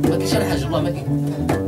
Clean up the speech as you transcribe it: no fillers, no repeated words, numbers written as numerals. ما كي شرح حاجه والله ما كي